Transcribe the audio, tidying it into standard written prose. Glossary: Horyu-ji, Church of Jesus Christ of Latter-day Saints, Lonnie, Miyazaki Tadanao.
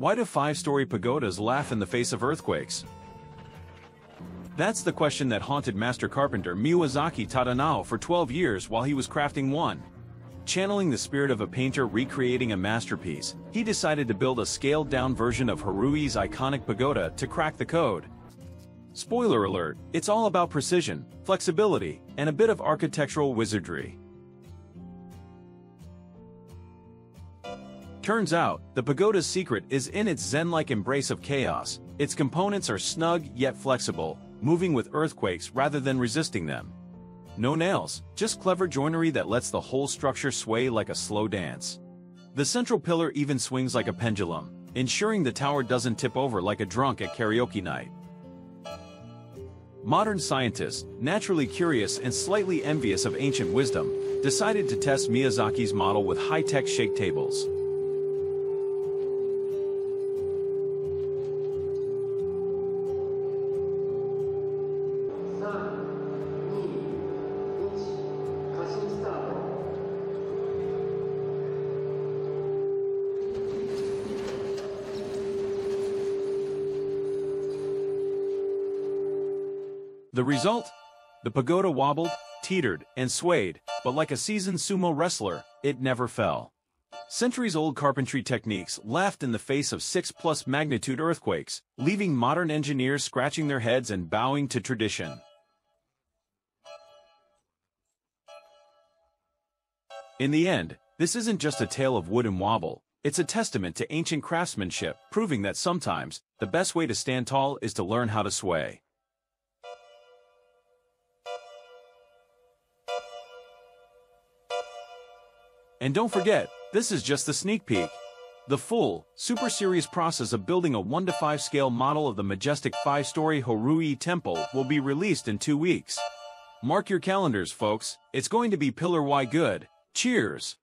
Why do five-story pagodas laugh in the face of earthquakes? That's the question that haunted master carpenter Miyazaki Tadanao for 12 years while he was crafting one. Channeling the spirit of a painter recreating a masterpiece, he decided to build a scaled-down version of Horyu-ji's iconic pagoda to crack the code. Spoiler alert, it's all about precision, flexibility, and a bit of architectural wizardry. Turns out, the pagoda's secret is in its zen-like embrace of chaos. Its components are snug yet flexible, moving with earthquakes rather than resisting them. No nails, just clever joinery that lets the whole structure sway like a slow dance. The central pillar even swings like a pendulum, ensuring the tower doesn't tip over like a drunk at karaoke night. Modern scientists, naturally curious and slightly envious of ancient wisdom, decided to test Miyazaki's model with high-tech shake tables. The result? The pagoda wobbled, teetered, and swayed, but like a seasoned sumo wrestler, it never fell. Centuries-old carpentry techniques laughed in the face of 6+ magnitude earthquakes, leaving modern engineers scratching their heads and bowing to tradition. In the end, this isn't just a tale of wood and wobble, it's a testament to ancient craftsmanship, proving that sometimes, the best way to stand tall is to learn how to sway. And don't forget, this is just the sneak peek. The full, super serious process of building a 1-to-5 scale model of the majestic 5-story Horyu-ji temple will be released in 2 weeks. Mark your calendars, folks. It's going to be pillar-wide good. Cheers!